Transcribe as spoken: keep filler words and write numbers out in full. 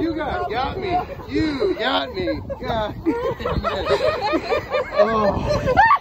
You got, got me. You got me. God. Oh.